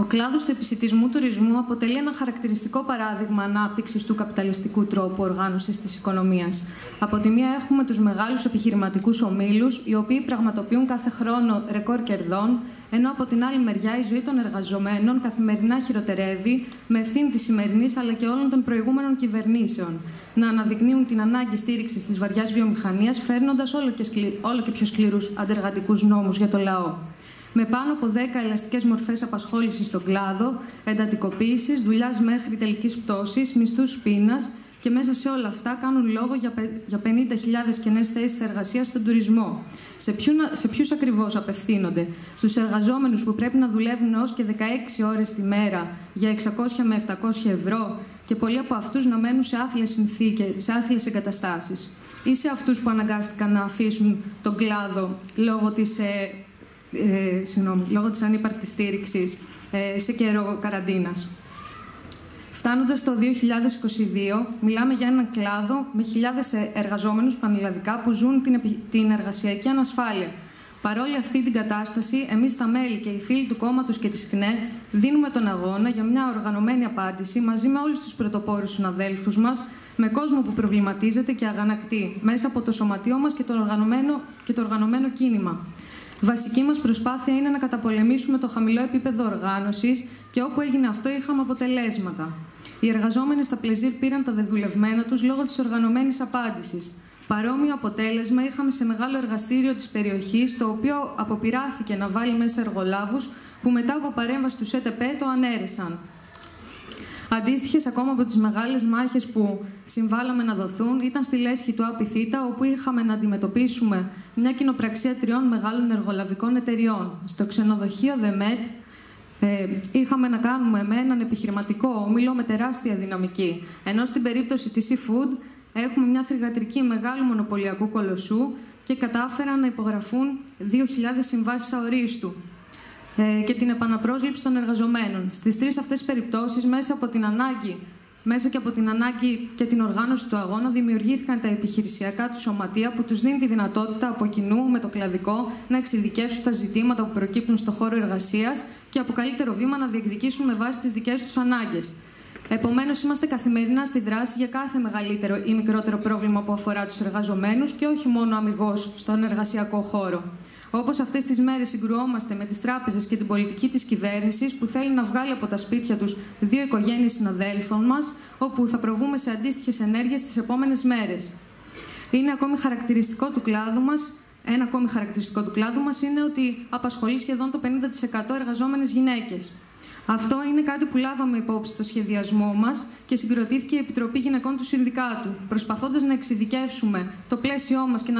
Ο κλάδος του επισιτισμού τουρισμού αποτελεί ένα χαρακτηριστικό παράδειγμα ανάπτυξης του καπιταλιστικού τρόπου οργάνωσης της οικονομίας. Από τη μία έχουμε τους μεγάλους επιχειρηματικούς ομίλους, οι οποίοι πραγματοποιούν κάθε χρόνο ρεκόρ κερδών, ενώ από την άλλη μεριά η ζωή των εργαζομένων καθημερινά χειροτερεύει με ευθύνη της σημερινής αλλά και όλων των προηγούμενων κυβερνήσεων να αναδεικνύουν την ανάγκη στήριξης της βαριάς βιομηχανίας, φέρνοντας όλο και πιο σκληρούς αντεργατικούς νόμους για το λαό. Με πάνω από 10 ελαστικές μορφές απασχόλησης στον κλάδο, εντατικοποίησης, δουλειάς μέχρι τελικής πτώσης, μισθούς πείνας και μέσα σε όλα αυτά κάνουν λόγο για 50.000 καινές θέσεις εργασίας στον τουρισμό. Σε ποιους ακριβώς απευθύνονται? Στους εργαζόμενους που πρέπει να δουλεύουν έως και 16 ώρες τη μέρα για 600 με 700 ευρώ και πολλοί από αυτούς να μένουν σε άθλιες συνθήκες, σε άθλιες εγκαταστάσεις, ή σε αυτούς που αναγκάστηκαν να αφήσουν τον κλάδο λόγω της ανύπαρκτης στήριξης σε καιρό καραντίνας. Φτάνοντας το 2022, μιλάμε για έναν κλάδο με χιλιάδες εργαζόμενους πανελλαδικά που ζουν την εργασιακή ανασφάλεια. Παρόλη αυτή την κατάσταση, εμείς τα μέλη και οι φίλοι του κόμματος και της ΚΝΕ δίνουμε τον αγώνα για μια οργανωμένη απάντηση μαζί με όλους τους πρωτοπόρους συναδέλφους μας, με κόσμο που προβληματίζεται και αγανακτεί μέσα από το σωματείο μας και το οργανωμένο κίνημα. Βασική μας προσπάθεια είναι να καταπολεμήσουμε το χαμηλό επίπεδο οργάνωσης και όπου έγινε αυτό είχαμε αποτελέσματα. Οι εργαζόμενοι στα πλεζίρ πήραν τα δεδουλευμένα τους λόγω της οργανωμένης απάντησης. Παρόμοιο αποτέλεσμα είχαμε σε μεγάλο εργαστήριο της περιοχής, το οποίο αποπειράθηκε να βάλει μέσα εργολάβους που μετά από παρέμβαση του ΣΕΤΕΠΕ το ανέρεσαν. Αντίστοιχες ακόμα από τις μεγάλες μάχες που συμβάλαμε να δοθούν ήταν στη λέσχη του ΑΠΘ, όπου είχαμε να αντιμετωπίσουμε μια κοινοπραξία τριών μεγάλων εργολαβικών εταιριών. Στο ξενοδοχείο ΔΕΜΕΤ είχαμε να κάνουμε με έναν επιχειρηματικό όμιλο με τεράστια δυναμική, ενώ στην περίπτωση της Seafood έχουμε μια θυγατρική μεγάλου μονοπωλιακού κολοσσού και κατάφεραν να υπογραφούν 2.000 συμβάσεις αορίστου και την επαναπρόσληψη των εργαζομένων. Στις τρεις αυτές περιπτώσεις, μέσα και από την ανάγκη και την οργάνωση του αγώνα, δημιουργήθηκαν τα επιχειρησιακά του σωματεία που τους δίνει τη δυνατότητα από κοινού με το κλαδικό να εξειδικεύσουν τα ζητήματα που προκύπτουν στον χώρο εργασίας και από καλύτερο βήμα να διεκδικήσουν με βάση τις δικές τους ανάγκες. Επομένως, είμαστε καθημερινά στη δράση για κάθε μεγαλύτερο ή μικρότερο πρόβλημα που αφορά τους εργαζομένους και όχι μόνο αμιγώς στον εργασιακό χώρο. Όπως αυτές τις μέρες συγκρουόμαστε με τις τράπεζες και την πολιτική της κυβέρνησης που θέλει να βγάλει από τα σπίτια τους 2 οικογένειες συναδέλφων μας, όπου θα προβούμε σε αντίστοιχες ενέργειες τις επόμενες μέρες. Ένα ακόμη χαρακτηριστικό του κλάδου μας είναι ότι απασχολεί σχεδόν το 50% εργαζόμενες γυναίκες. Αυτό είναι κάτι που λάβαμε υπόψη στο σχεδιασμό μας και συγκροτήθηκε η Επιτροπή Γυναικών του Συνδικάτου, προσπαθώντας να εξειδικεύσουμε το πλαίσιό μας και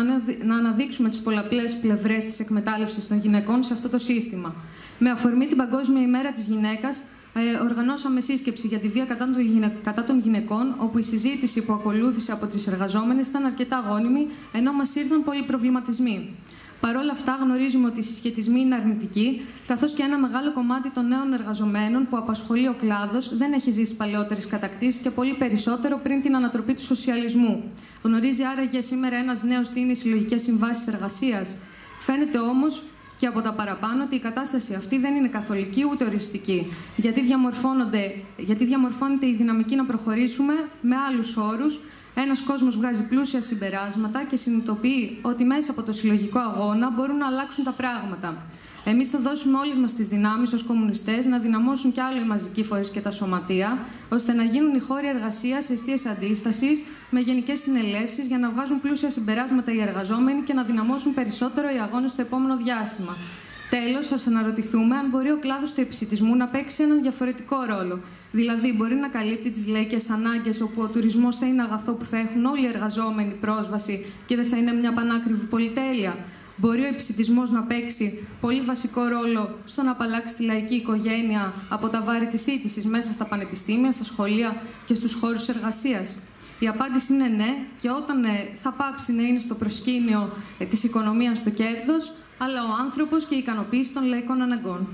να αναδείξουμε τις πολλαπλές πλευρές της εκμετάλλευσης των γυναικών σε αυτό το σύστημα. Με αφορμή την Παγκόσμια ημέρα της γυναίκας, οργανώσαμε σύσκεψη για τη βία κατά των γυναικών, όπου η συζήτηση που ακολούθησε από τις εργαζόμενες ήταν αρκετά αγώνιμη, ενώ μας ήρθαν πολλοί προβληματισμοί. Παρ' όλα αυτά, γνωρίζουμε ότι οι συσχετισμοί είναι αρνητικοί, καθώς και ένα μεγάλο κομμάτι των νέων εργαζομένων που απασχολεί ο κλάδος δεν έχει ζήσει παλαιότερες κατακτήσεις και πολύ περισσότερο πριν την ανατροπή του σοσιαλισμού. Γνωρίζει άραγε σήμερα ένας νέος τι είναι οι συλλογικές συμβάσεις εργασίας? Φαίνεται όμως και από τα παραπάνω ότι η κατάσταση αυτή δεν είναι καθολική ούτε οριστική, γιατί διαμορφώνεται η δυναμική να προχωρήσουμε με άλλους όρους. Ένας κόσμος βγάζει πλούσια συμπεράσματα και συνειδητοποιεί ότι μέσα από το συλλογικό αγώνα μπορούν να αλλάξουν τα πράγματα. Εμείς θα δώσουμε όλες μας τις δυνάμεις ως κομμουνιστές να δυναμώσουν κι άλλο οι μαζικοί φορείς και τα σωματεία, ώστε να γίνουν οι χώροι εργασίας εστίες αντίστασης με γενικές συνελεύσεις για να βγάζουν πλούσια συμπεράσματα οι εργαζόμενοι και να δυναμώσουν περισσότερο οι αγώνες στο επόμενο διάστημα. Τέλος, σας αναρωτηθούμε αν μπορεί ο κλάδος του επισιτισμού να παίξει έναν διαφορετικό ρόλο. Δηλαδή, μπορεί να καλύπτει τις λαϊκές ανάγκες, όπου ο τουρισμός θα είναι αγαθό που θα έχουν όλοι οι εργαζόμενοι πρόσβαση και δεν θα είναι μια πανάκριβη πολυτέλεια. Μπορεί ο επισιτισμός να παίξει πολύ βασικό ρόλο στο να απαλλάξει τη λαϊκή οικογένεια από τα βάρη της ήττισης μέσα στα πανεπιστήμια, στα σχολεία και στους χώρους εργασίας. Η απάντηση είναι ναι, και όταν θα πάψει να είναι στο προσκήνιο της οικονομίας το κέρδος, αλλά ο άνθρωπος και η ικανοποίηση των λαϊκών αναγκών.